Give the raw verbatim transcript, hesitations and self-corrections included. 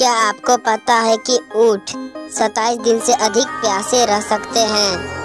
क्या आपको पता है कि ऊंट सत्ताईस दिन से अधिक प्यासे रह सकते हैं?